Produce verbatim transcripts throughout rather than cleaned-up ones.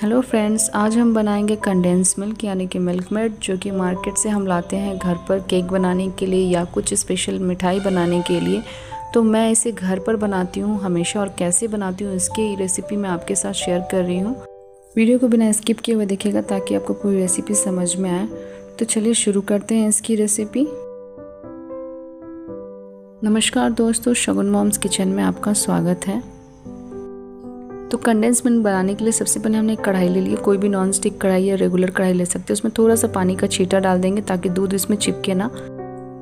Hello friends, आज हम बनाएंगे कंडेंस मिल्क यानी कि मिल्क मेड, जो कि मार्केट से हम लाते हैं घर पर केक बनाने के लिए या कुछ स्पेशल मिठाई बनाने के लिए। तो मैं इसे घर पर बनाती हूँ हमेशा, और कैसे बनाती हूँ इसकी रेसिपी मैं आपके साथ शेयर कर रही हूँ। वीडियो को बिना स्किप किए हुए देखिएगा ताकि आपको पूरी रेसिपी समझ में आए। तो चलिए शुरू करते हैं इसकी रेसिपी। नमस्कार दोस्तों, शगुन मॉम्स किचन में आपका स्वागत है। तो कंडेंस मिल्क बनाने के लिए सबसे पहले हमने एक कढ़ाई ले ली, कोई भी नॉन स्टिक कढ़ाई या रेगुलर कढ़ाई ले सकते हैं। उसमें थोड़ा सा पानी का छींटा डाल देंगे ताकि दूध इसमें चिपके ना।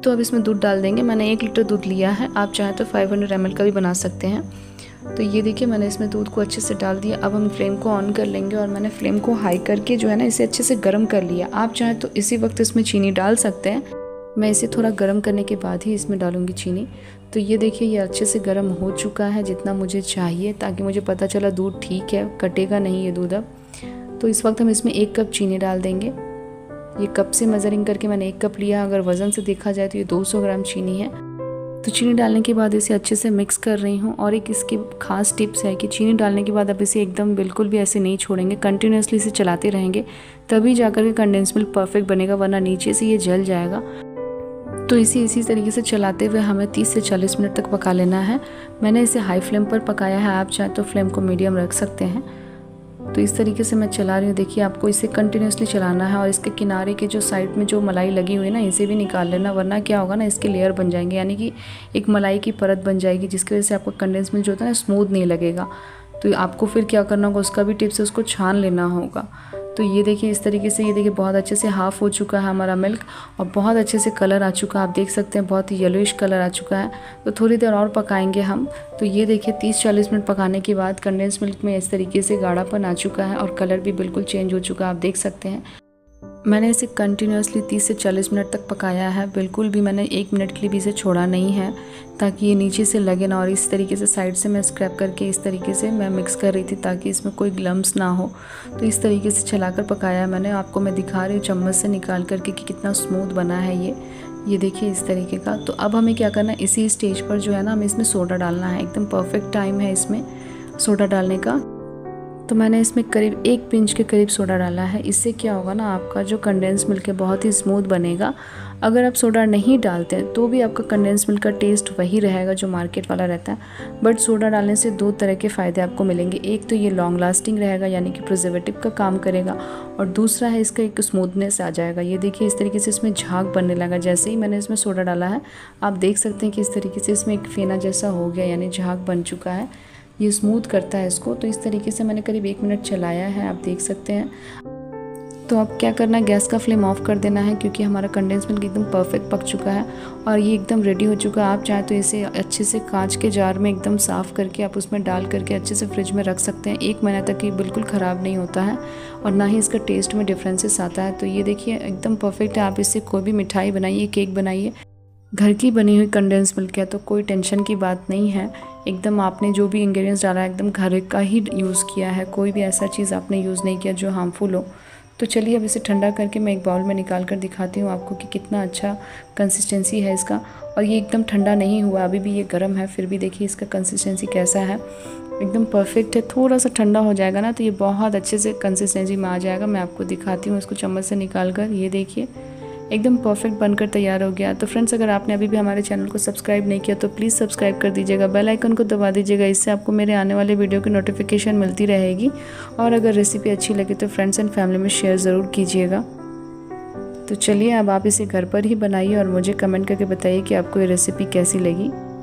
तो अब इसमें दूध डाल देंगे। मैंने एक लीटर दूध लिया है, आप चाहें तो पाँच सौ एम एल का भी बना सकते हैं। तो ये देखिए, मैंने इसमें दूध को अच्छे से डाल दिया। अब हम फ्लेम को ऑन कर लेंगे और मैंने फ्लेम को हाई करके जो है ना इसे अच्छे से गर्म कर लिया। आप चाहें तो इसी वक्त इसमें चीनी डाल सकते हैं। मैं इसे थोड़ा गर्म करने के बाद ही इसमें डालूंगी चीनी। तो ये देखिए, ये अच्छे से गर्म हो चुका है जितना मुझे चाहिए, ताकि मुझे पता चला दूध ठीक है, कटेगा नहीं ये दूध। अब तो इस वक्त हम इसमें एक कप चीनी डाल देंगे। ये कप से मेजरिंग करके मैंने एक कप लिया। अगर वज़न से देखा जाए तो ये दो सौ ग्राम चीनी है। तो चीनी डालने के बाद इसे अच्छे से मिक्स कर रही हूँ। और एक इसकी खास टिप्स है कि चीनी डालने के बाद आप इसे एकदम बिल्कुल भी ऐसे नहीं छोड़ेंगे, कंटिन्यूसली इसे चलाते रहेंगे, तभी जाकर के कंडेंस मिल्क परफेक्ट बनेगा, वरना नीचे से ये जल जाएगा। तो इसी इसी तरीके से चलाते हुए हमें तीस से चालीस मिनट तक पका लेना है। मैंने इसे हाई फ्लेम पर पकाया है, आप चाहे तो फ्लेम को मीडियम रख सकते हैं। तो इस तरीके से मैं चला रही हूँ। देखिए, आपको इसे कंटिन्यूसली चलाना है और इसके किनारे के जो साइड में जो मलाई लगी हुई है ना, इसे भी निकाल लेना, वरना क्या होगा ना, इसके लेयर बन जाएंगे, यानी कि एक मलाई की परत बन जाएगी, जिसकी वजह से आपका कंडेंस मिल्क जो होता है ना स्मूथ नहीं लगेगा। तो आपको फिर क्या करना होगा, उसका भी टिप्स है, उसको छान लेना होगा। तो ये देखिए, इस तरीके से, ये देखिए बहुत अच्छे से हाफ़ हो चुका है हमारा मिल्क और बहुत अच्छे से कलर आ चुका है। आप देख सकते हैं बहुत ही येलोइश कलर आ चुका है। तो थोड़ी देर और पकाएंगे हम। तो ये देखिए, तीस चालीस मिनट पकाने के बाद कंडेंस मिल्क में इस तरीके से गाढ़ापन आ चुका है और कलर भी बिल्कुल चेंज हो चुका है, आप देख सकते हैं। मैंने इसे कंटिन्यूसली तीस से चालीस मिनट तक पकाया है, बिल्कुल भी मैंने एक मिनट के लिए भी इसे छोड़ा नहीं है, ताकि ये नीचे से लगे ना। और इस तरीके से साइड से मैं स्क्रैप करके इस तरीके से मैं मिक्स कर रही थी, ताकि इसमें कोई ग्लम्स ना हो। तो इस तरीके से चलाकर पकाया मैंने। आपको मैं दिखा रही हूँ चम्मच से निकाल करके कि कितना स्मूथ बना है ये ये देखिए इस तरीके का। तो अब हमें क्या करना है, इसी स्टेज पर जो है ना हमें इसमें सोडा डालना है। एकदम परफेक्ट टाइम है इसमें सोडा डालने का। तो मैंने इसमें करीब एक पिंच के करीब सोडा डाला है। इससे क्या होगा ना, आपका जो कंडेंस मिल्क है बहुत ही स्मूथ बनेगा। अगर आप सोडा नहीं डालते हैं तो भी आपका कंडेंस मिल्क का टेस्ट वही रहेगा जो मार्केट वाला रहता है। बट सोडा डालने से दो तरह के फ़ायदे आपको मिलेंगे। एक तो ये लॉन्ग लास्टिंग रहेगा, यानी कि प्रिजर्वेटिव का काम करेगा, और दूसरा है इसका एक स्मूथनेस आ जाएगा। ये देखिए, इस तरीके से इसमें झाग बनने लगा। जैसे ही मैंने इसमें सोडा डाला है, आप देख सकते हैं कि इस तरीके से इसमें एक फेना जैसा हो गया, यानी झाग बन चुका है। ये स्मूथ करता है इसको। तो इस तरीके से मैंने करीब एक मिनट चलाया है, आप देख सकते हैं। तो अब क्या करना है, गैस का फ्लेम ऑफ कर देना है, क्योंकि हमारा कंडेंस मिल्क एकदम परफेक्ट पक चुका है और ये एकदम रेडी हो चुका है। आप चाहे तो इसे अच्छे से कांच के जार में एकदम साफ़ करके आप उसमें डाल करके अच्छे से फ्रिज में रख सकते हैं। एक महीना तक ये बिल्कुल ख़राब नहीं होता है और ना ही इसका टेस्ट में डिफ्रेंसेस आता है। तो ये देखिए एकदम परफेक्ट है। आप इससे कोई भी मिठाई बनाइए, केक बनाइए, घर की बनी हुई कंडेंस मिल्क है, तो कोई टेंशन की बात नहीं है। एकदम आपने जो भी इंग्रेडिएंट्स डाला है एकदम घर का ही यूज़ किया है, कोई भी ऐसा चीज़ आपने यूज़ नहीं किया जो हार्मफुल हो। तो चलिए अब इसे ठंडा करके मैं एक बाउल में निकाल कर दिखाती हूँ आपको कि कितना अच्छा कंसिस्टेंसी है इसका। और ये एकदम ठंडा नहीं हुआ, अभी भी ये गर्म है, फिर भी देखिए इसका कंसिस्टेंसी कैसा है, एकदम परफेक्ट है। थोड़ा सा ठंडा हो जाएगा ना तो ये बहुत अच्छे से कंसिस्टेंसी में आ जाएगा। मैं आपको दिखाती हूँ इसको चम्मच से निकाल कर। ये देखिए एकदम परफेक्ट बनकर तैयार हो गया। तो फ्रेंड्स, अगर आपने अभी भी हमारे चैनल को सब्सक्राइब नहीं किया तो प्लीज़ सब्सक्राइब कर दीजिएगा, बेल आइकन को दबा दीजिएगा, इससे आपको मेरे आने वाले वीडियो की नोटिफिकेशन मिलती रहेगी। और अगर रेसिपी अच्छी लगे तो फ्रेंड्स एंड फैमिली में शेयर ज़रूर कीजिएगा। तो चलिए अब आप इसे घर पर ही बनाइए और मुझे कमेंट करके बताइए कि आपको ये रेसिपी कैसी लगी।